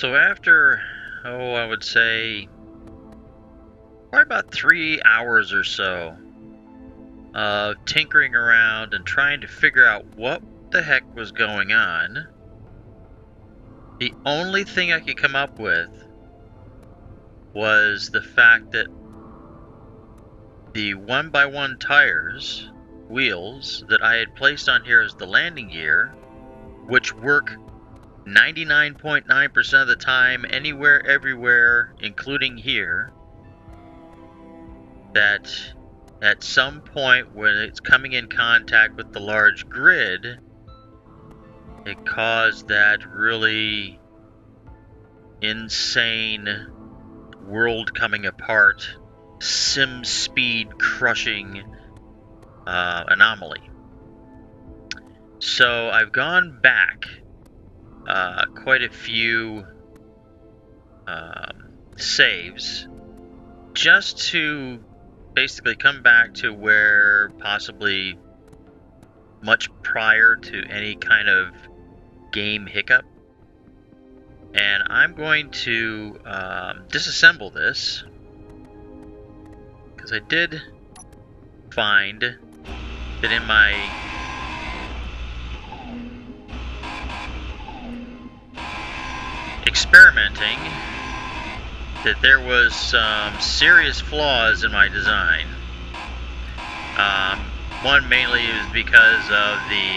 So after, I would say, probably about 3 hours or so of tinkering around and trying to figure out what the heck was going on, the only thing I could come up with was the fact that the 1x1 tires, wheels, that I had placed on here as the landing gear, which work 99.9% of the time, anywhere, everywhere, including here, that at some point when it's coming in contact with the large grid, it caused that really insane world coming apart, sim speed crushing anomaly. So I've gone back quite a few saves just to basically come back to where possibly much prior to any kind of game hiccup. And I'm going to disassemble this, because I did find that in my experimenting that there was some serious flaws in my design. One mainly is because of the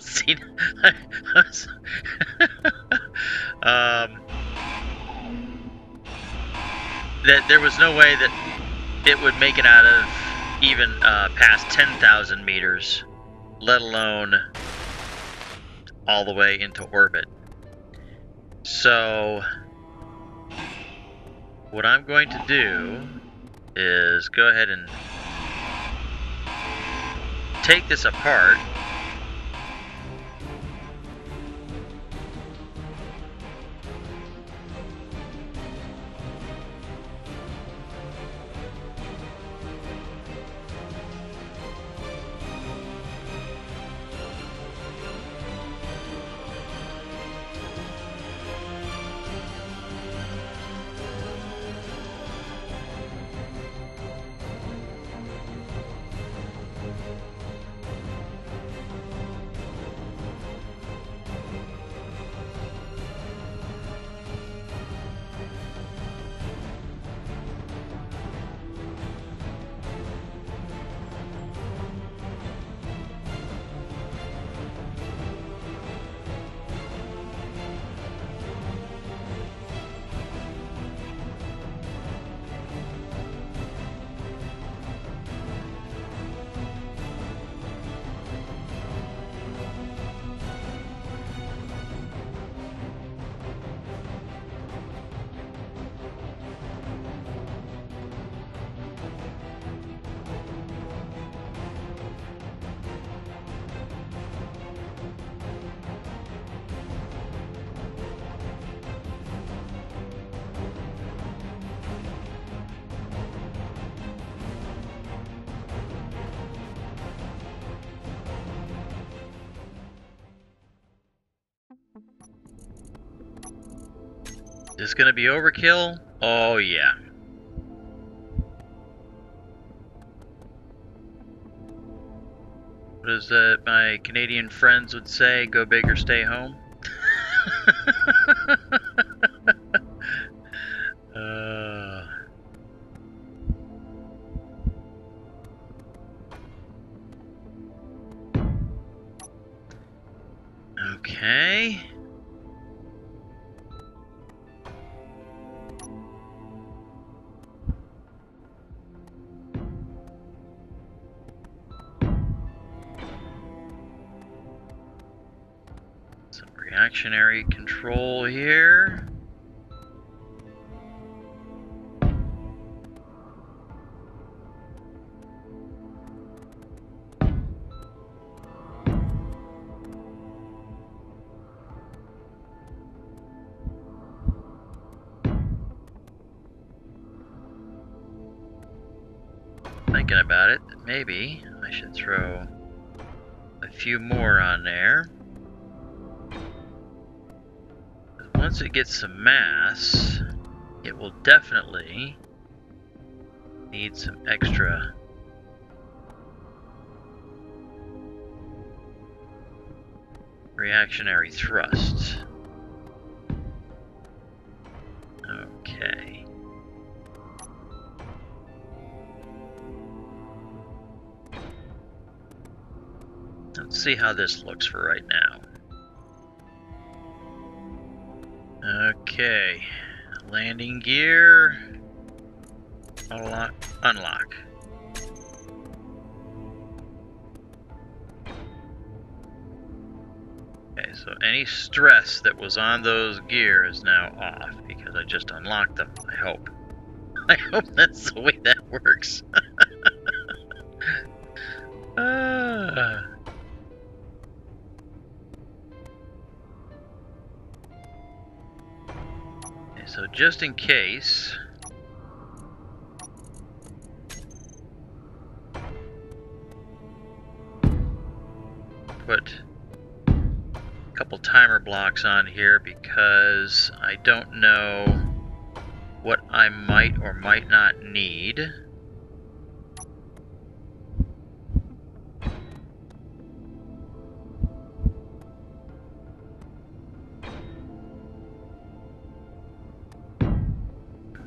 see, that there was no way that it would make it out of even past 10,000 meters, let alone all the way into orbit. So what I'm going to do is go ahead and take this apart. Is this gonna be overkill? Oh yeah. What is that my Canadian friends would say? Go big or stay home? Okay. Reactionary control here. I thinking about it, that maybe I should throw a few more on there. Once it gets some mass, it will definitely need some extra. Reactionary thrust. Okay. Let's see how this looks for right now. Okay. Landing gear. Unlock. Okay, so any stress that was on those gear is now off because I just unlocked them, I hope. I hope that's the way that works. Okay, so just in case... put... couple timer blocks on here because I don't know what I might or might not need.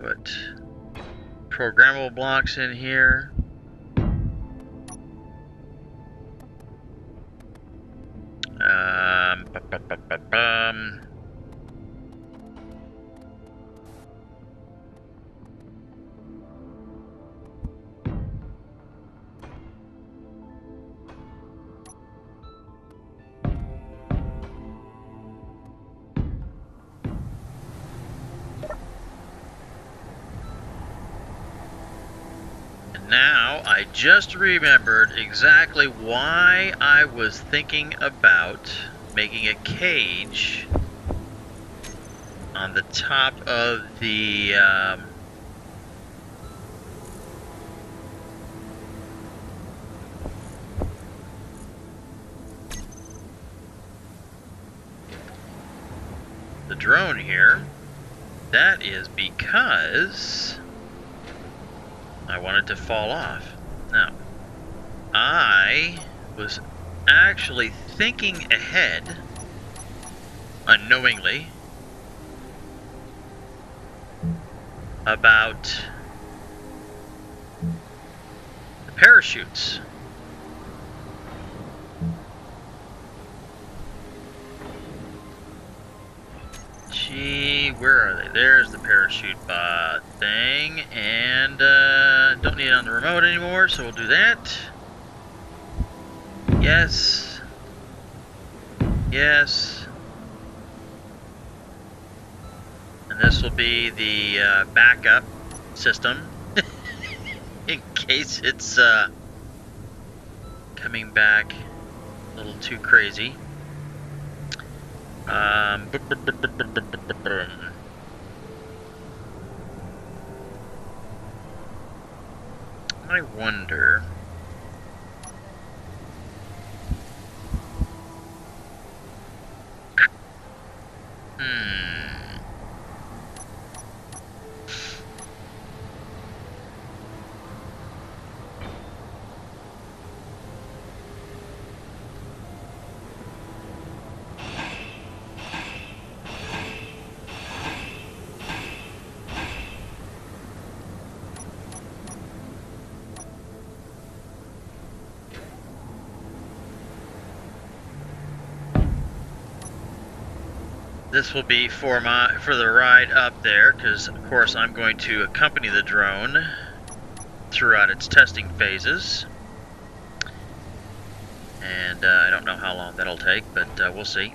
Put programmable blocks in here. Now, I just remembered exactly why I was thinking about making a cage on the top of the drone here. That is because I wanted to fall off. Now, I was actually thinking ahead, unknowingly, about the parachutes. Gee, where are they? There's the parachute thing, and don't need it on the remote anymore, so we'll do that. Yes. Yes. And this will be the backup system in case it's coming back a little too crazy. I wonder... This will be for the ride up there, because of course I'm going to accompany the drone throughout its testing phases. And I don't know how long that'll take, but we'll see.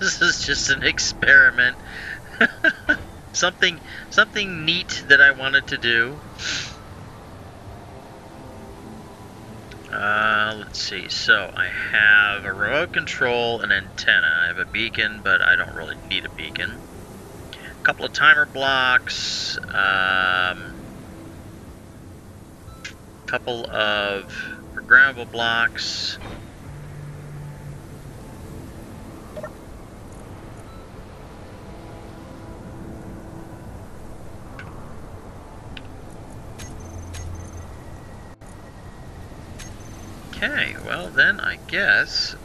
This is just an experiment. Something neat that I wanted to do. Let's see, so I have a remote control, an antenna, I have a beacon, but I don't really need a beacon. A couple of timer blocks, couple of programmable blocks. Okay, well then I guess,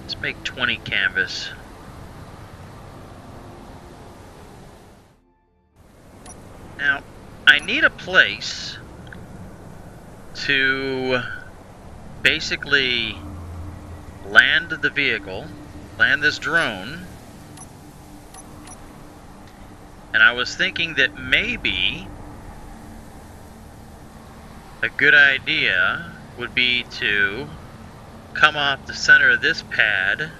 let's make 20 canvas. Now, I need a place to basically land the vehicle, land this drone. And I was thinking that maybe a good idea would be to come off the center of this pad,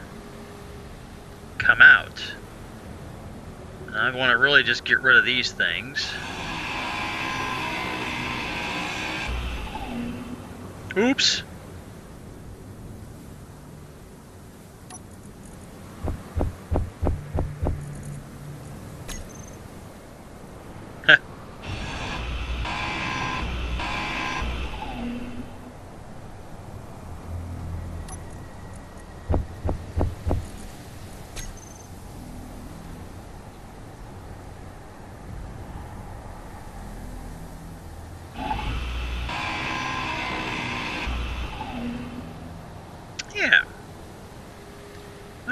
come out. And I want to really just get rid of these things. Oops!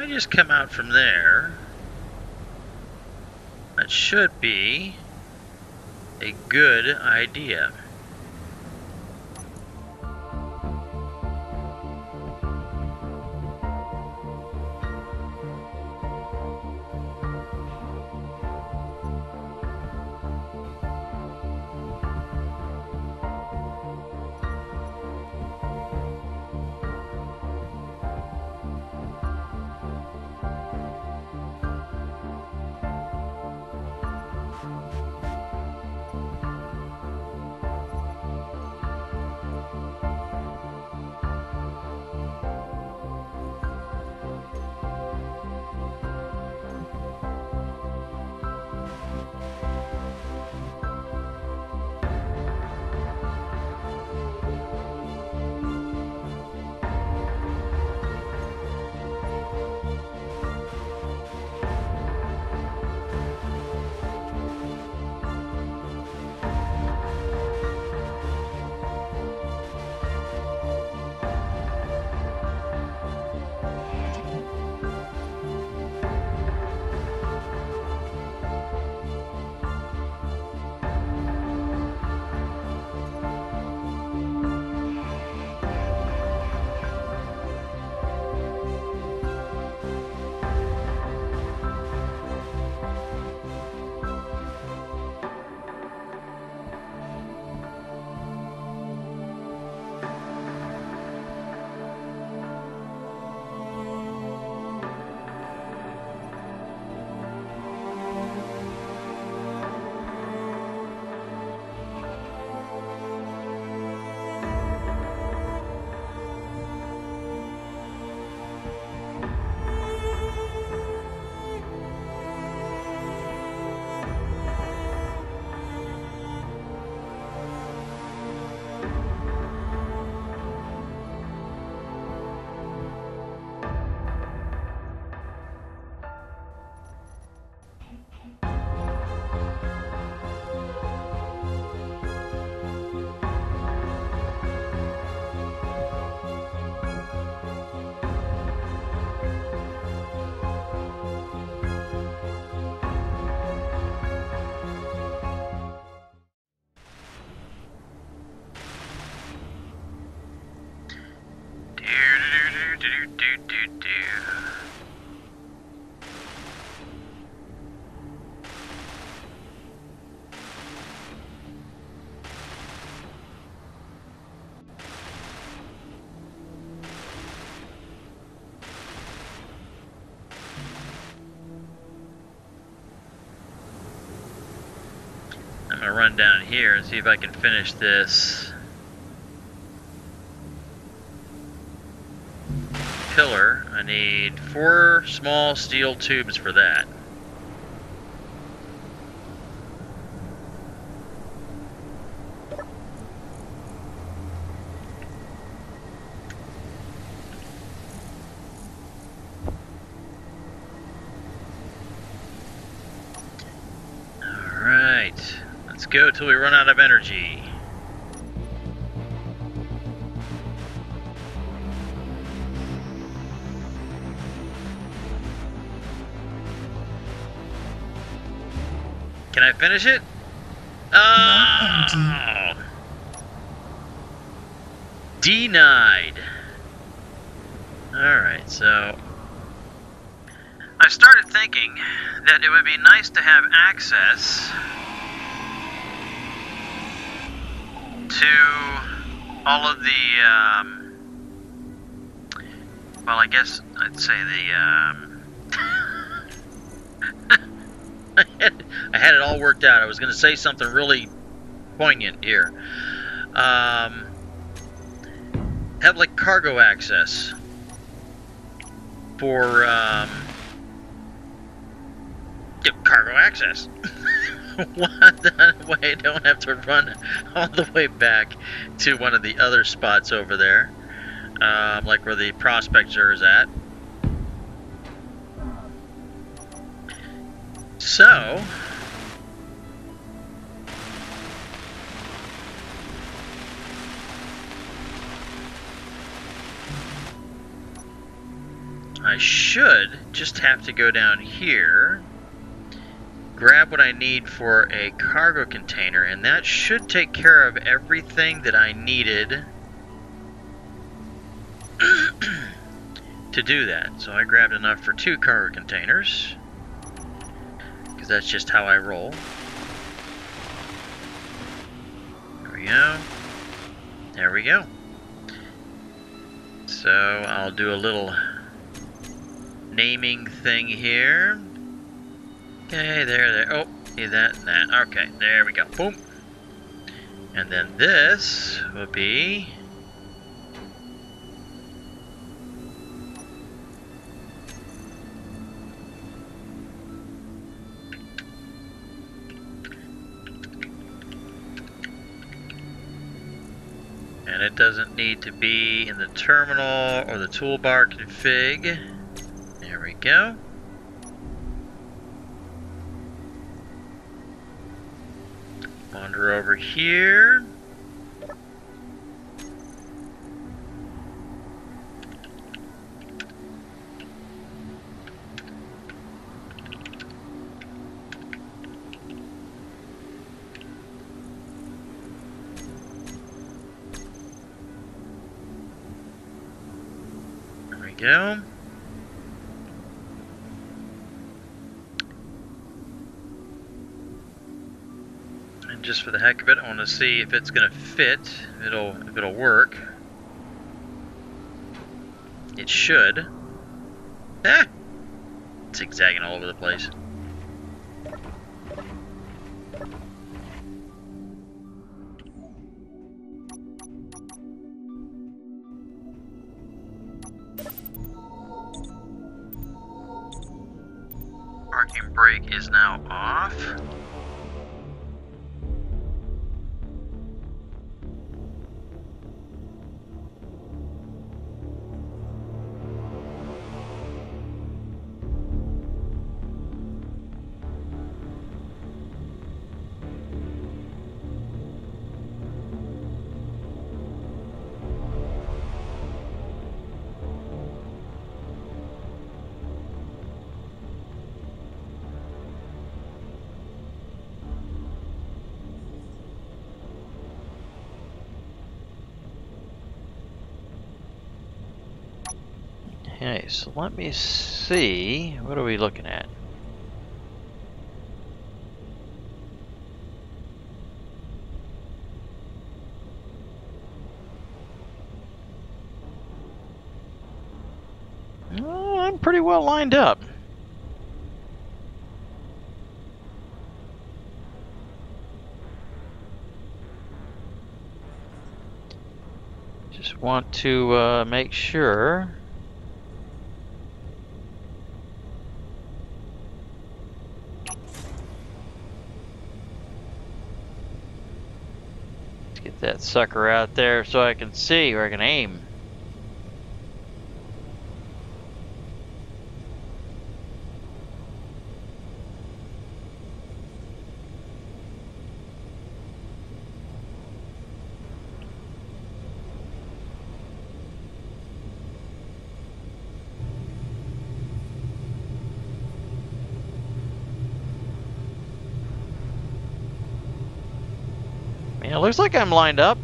Just come out from there. That should be a good idea. I'm gonna run down here and see if I can finish this pillar. I need 4 small steel tubes for that. Alright, let's go till we run out of energy. Can I finish it? Oh! Denied. Alright, so I started thinking that it would be nice to have access to all of the, well, I guess I'd say the, I had it all worked out. I was going to say something really poignant here. Have, like, cargo access for, cargo access. Why I don't have to run all the way back to one of the other spots over there, like where the prospector is at. So I should just have to go down here, grab what I need for a cargo container, and that should take care of everything that I needed to do that. So I grabbed enough for 2 cargo containers, because that's just how I roll. There we go. There we go. So I'll do a little naming thing here. Okay, there. Oh, need that and that. Okay, there we go. Boom. And then this will be and it doesn't need to be in the terminal or the toolbar config. There we go. Wander over here. There we go. Just for the heck of it, I want to see if it's gonna fit. If it'll work. It should. Ah! It's zigzagging all over the place. Parking brake is now off. Okay, so let me see, what are we looking at? Oh, I'm pretty well lined up. Just want to make sure. That sucker out there so I can see where I can aim. Yeah, looks like I'm lined up.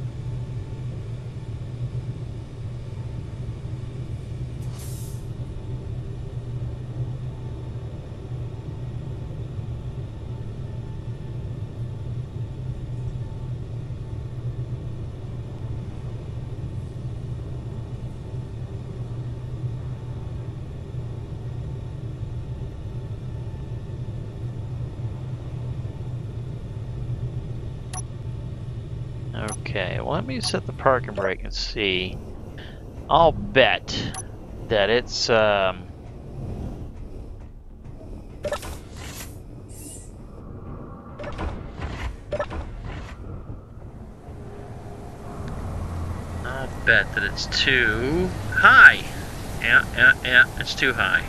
Okay, well, let me set the parking brake and see. I'll bet that it's I'll bet that it's too high. Yeah, it's too high.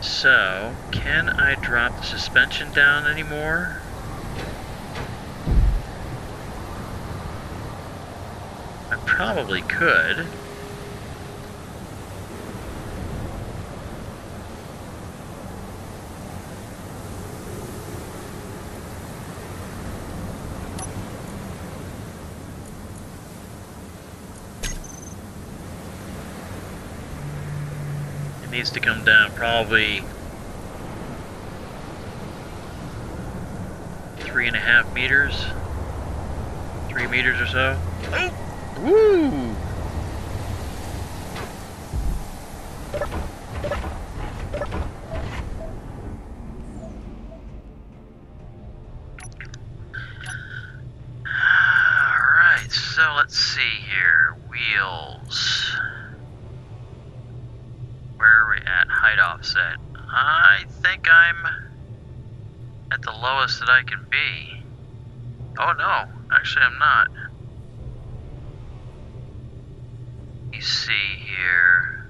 So, can I drop the suspension down anymore? Probably could. It needs to come down probably 3.5 meters, 3 meters or so. Oh. Woo! Alright, so let's see here. Wheels. Where are we at? Height offset. I think I'm at the lowest that I can be. Oh no, actually I'm not. See here.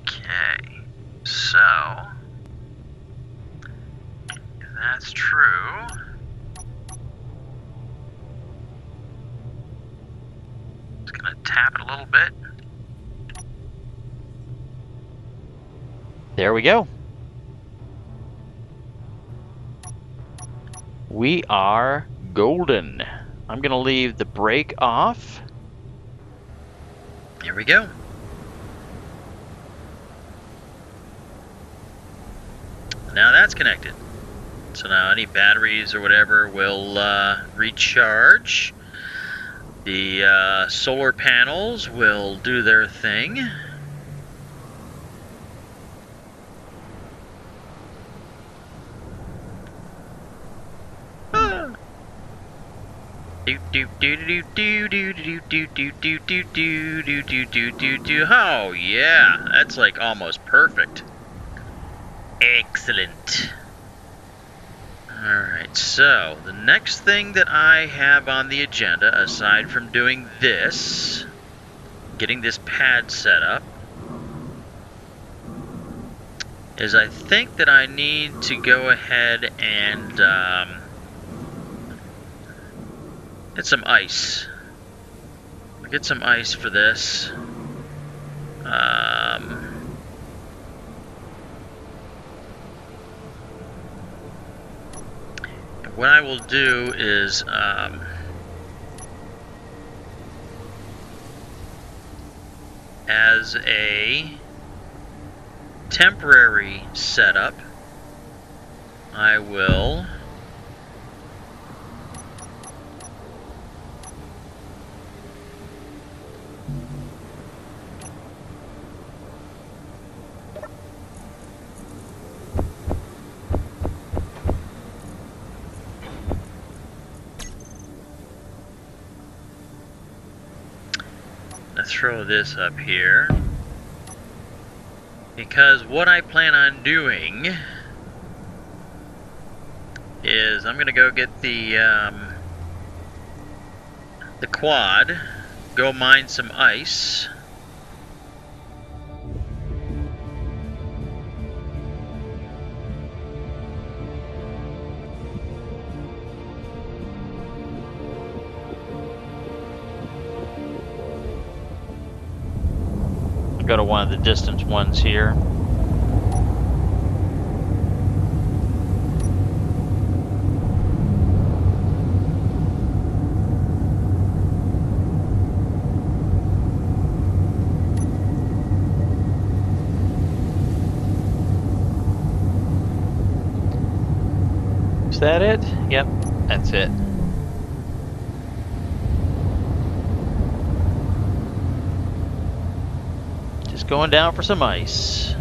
Okay, so if that's true, just gonna tap it a little bit. There we go. We are golden. I'm gonna leave the brake off. There we go. Now that's connected. So now any batteries or whatever will recharge. The solar panels will do their thing. Do do do do do do do do do do do do do do do do. Oh yeah, that's like almost perfect. Excellent. Alright, so the next thing that I have on the agenda, aside from doing this, getting this pad set up, is I think that I need to go ahead and get some ice. I'll get some ice for this. What I will do is as a temporary setup, I will throw this up here, because what I plan on doing is I'm gonna go get the quad, go mine some ice. to go to one of the distance ones here. Is that it? Yep, that's it. Just going down for some ice.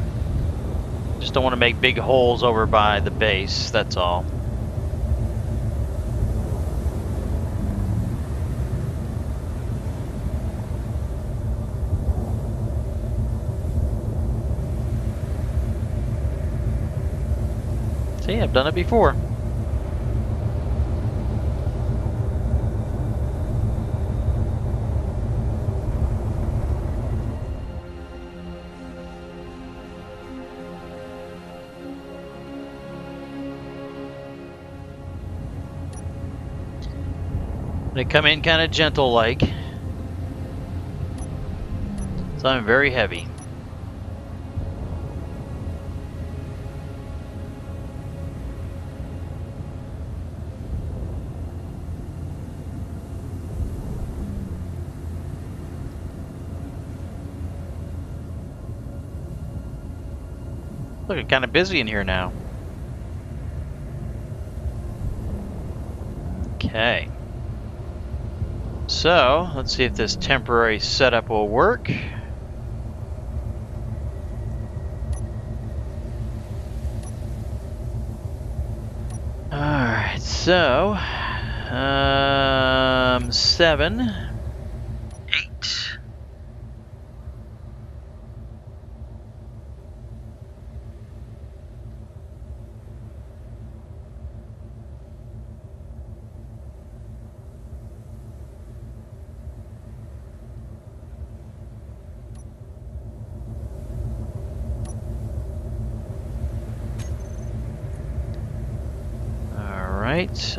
Just don't want to make big holes over by the base, that's all. See, I've done it before. They come in kind of gentle like, so I'm very heavy. Look, it's kind of busy in here now. Okay. So, let's see if this temporary setup will work. Alright, so... 7... 8...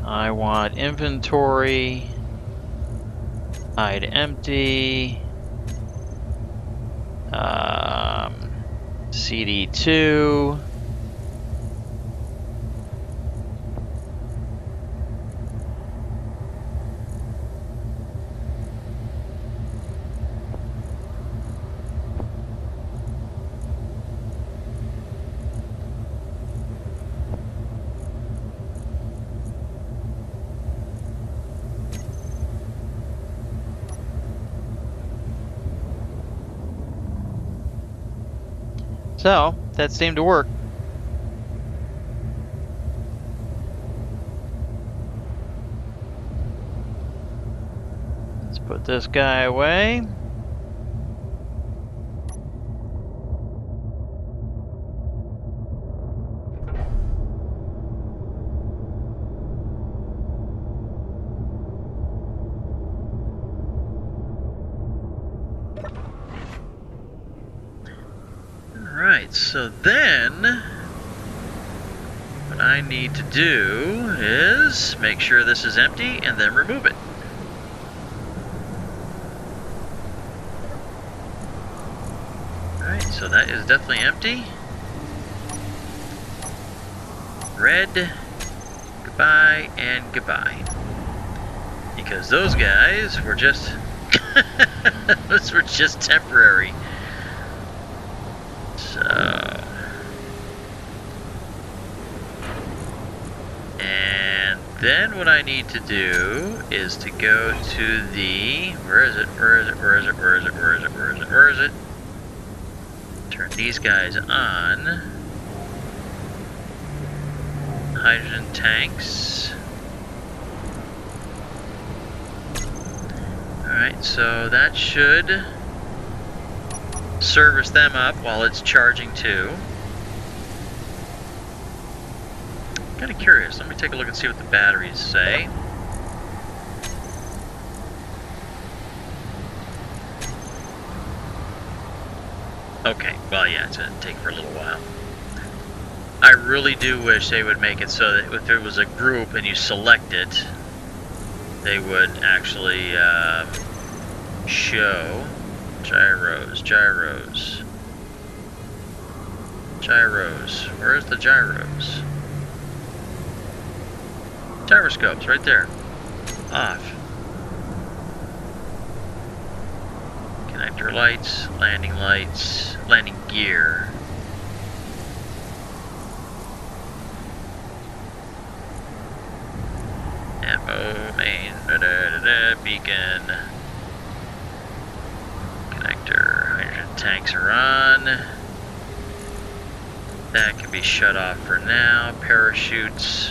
I want inventory, I'd empty, CD2, so that seemed to work. Let's put this guy away. So then, what I need to do is make sure this is empty and then remove it. Alright, so that is definitely empty. Red, goodbye, and goodbye. Because those guys were just, those were just temporary. And then what I need to do is to go to the, where is it? Turn these guys on. Hydrogen tanks. Alright, so that should service them up while it's charging too. Kind of curious, let me take a look and see what the batteries say. Okay, well yeah, it's gonna take for a little while. I really do wish they would make it so that if there was a group and you select it, they would actually show Gyros. Where's the gyros? Gyroscopes, right there. Off. Connector lights, landing gear. Ammo, main, beacon. Connector, hydrogen tanks are on. That can be shut off for now. Parachutes.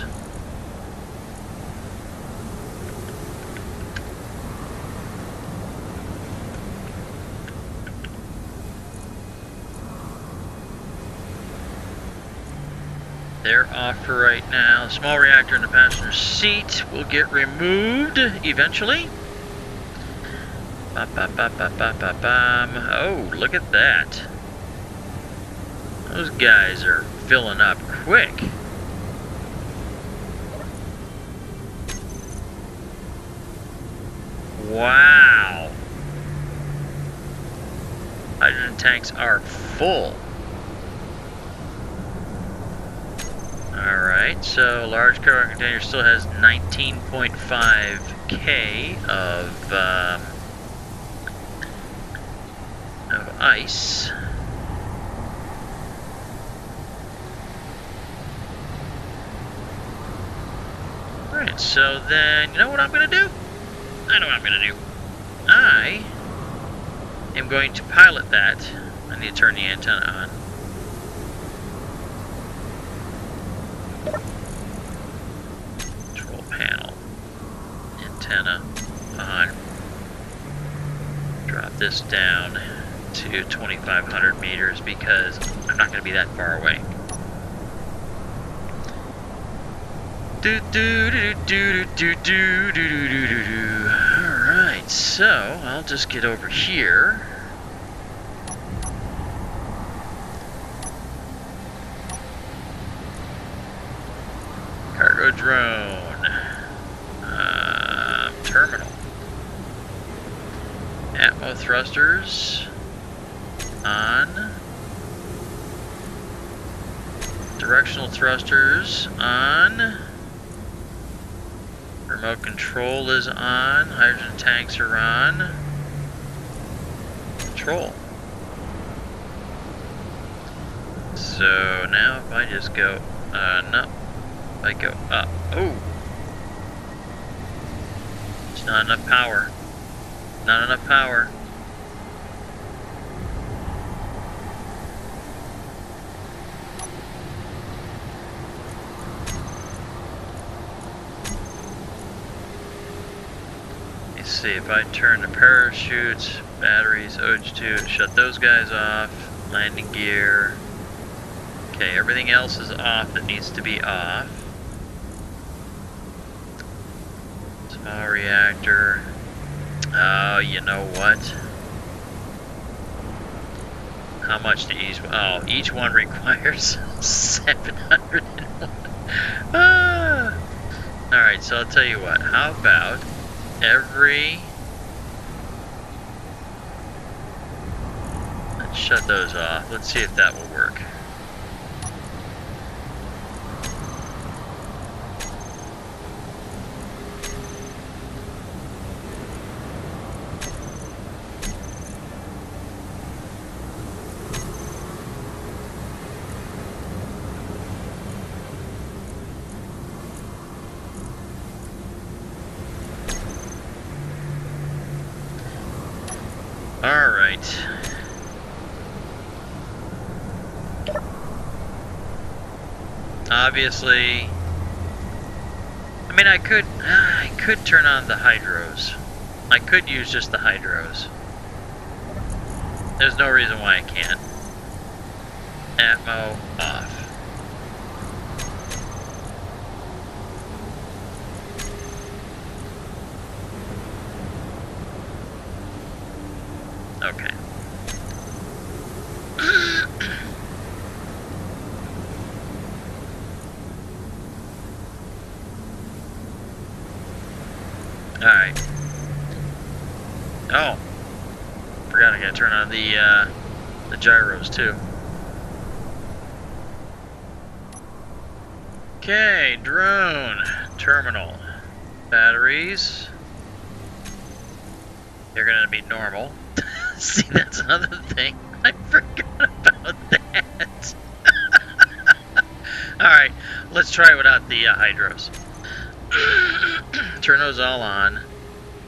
They're off for right now. Small reactor in the passenger seat will get removed eventually. Oh, look at that. Those guys are filling up quick. Wow. Hydrogen tanks are full. Alright, so large cargo container still has 19.5K of ice. Alright, so then, you know what I'm going to do? I know what I'm going to do. I am going to pilot that. I need to turn the antenna on. This down to 2,500 meters because I'm not going to be that far away. Alright, so I'll just get over here. Cargo drone. Terminal. Atmo thrusters on. Directional thrusters on. Remote control is on. Hydrogen tanks are on. Control. So now if I just go no. If I go up. Oh. It's not enough power. Not enough power. Let's see if I turn the parachutes, batteries, OH2, shut those guys off, landing gear. Okay, everything else is off that needs to be off. Small reactor. Oh, you know what? How much do each one? Oh, each one requires 701. Ah. Alright, so I'll tell you what. How about every... Let's shut those off. Let's see if that will work. Obviously, I mean, I could turn on the hydros. I could use just the hydros. There's no reason why I can't. Atmo off. Okay. forgot I gotta turn on the gyros too. Okay, drone terminal. Batteries. They're gonna be normal. See, that's another thing. I forgot about that. Alright, let's try without the hydros. Turn those all on.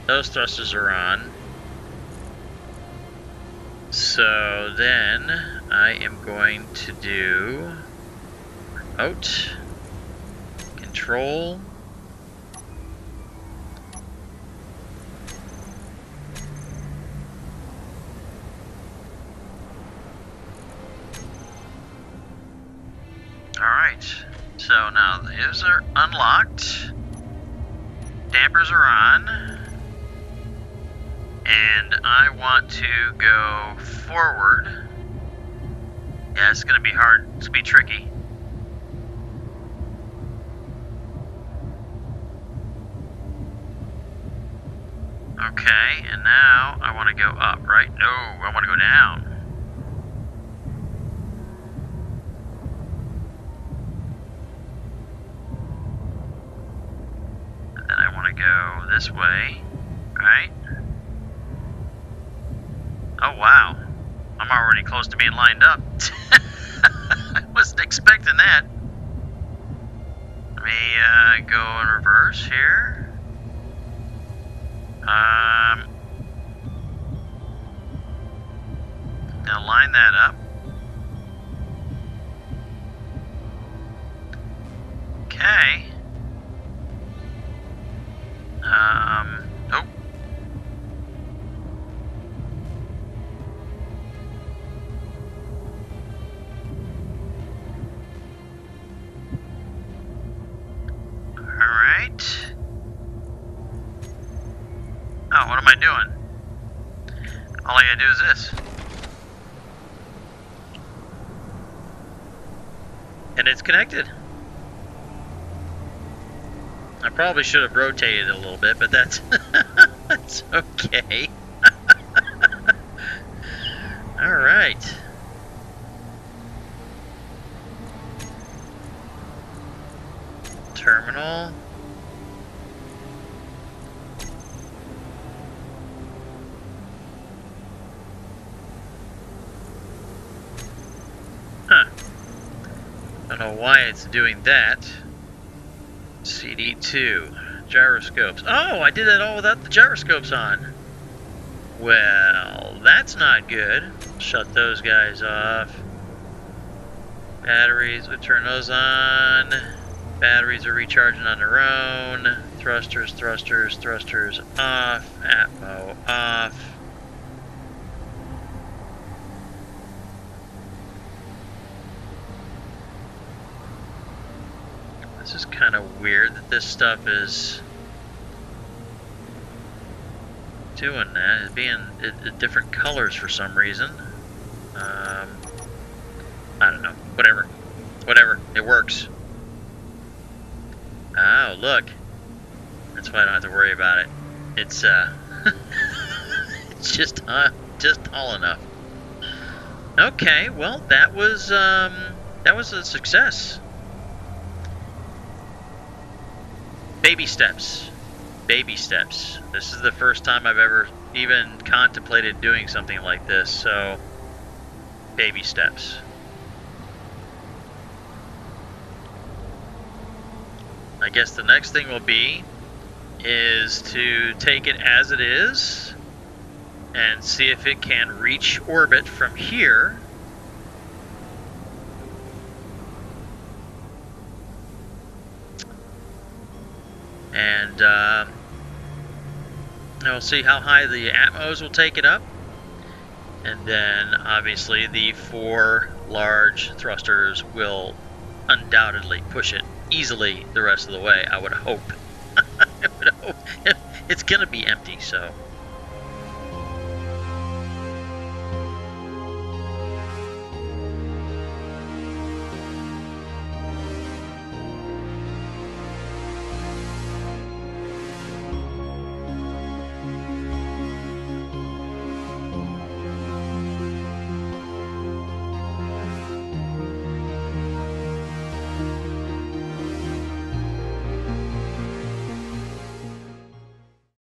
Those thrusters are on. So then I am going to do remote control. So now these are unlocked, dampers are on, and I want to go forward. Yeah, it's going to be hard, it's going to be tricky. Okay, and now I want to go up, right? No, I want to go down. Go this way, right? Oh wow, I'm already close to being lined up. I wasn't expecting that. Let me go in reverse here. Now line that up. Okay. Oh. All right. Oh, what am I doing? All I gotta do is this. And it's connected. I probably should have rotated a little bit, but that's, that's okay. All right. Terminal. Huh. Don't know why it's doing that. CD2, gyroscopes. Oh, I did that all without the gyroscopes on. Well, that's not good. Shut those guys off. Batteries, we turn those on. Batteries are recharging on their own. Thrusters, thrusters, thrusters off. Atmo off. This is kind of weird that this stuff is doing that. It's being different colors for some reason. I don't know. Whatever. Whatever. It works. Oh, look. That's why I don't have to worry about it. It's it's just tall enough. Okay. Well, that was a success. Baby steps. Baby steps. This is the first time I've ever even contemplated doing something like this, so baby steps. I guess the next thing will be is to take it as it is and see if it can reach orbit from here. And we'll see how high the Atmos will take it up. And then obviously the four large thrusters will undoubtedly push it easily the rest of the way, I would hope. I would hope. It's going to be empty, so...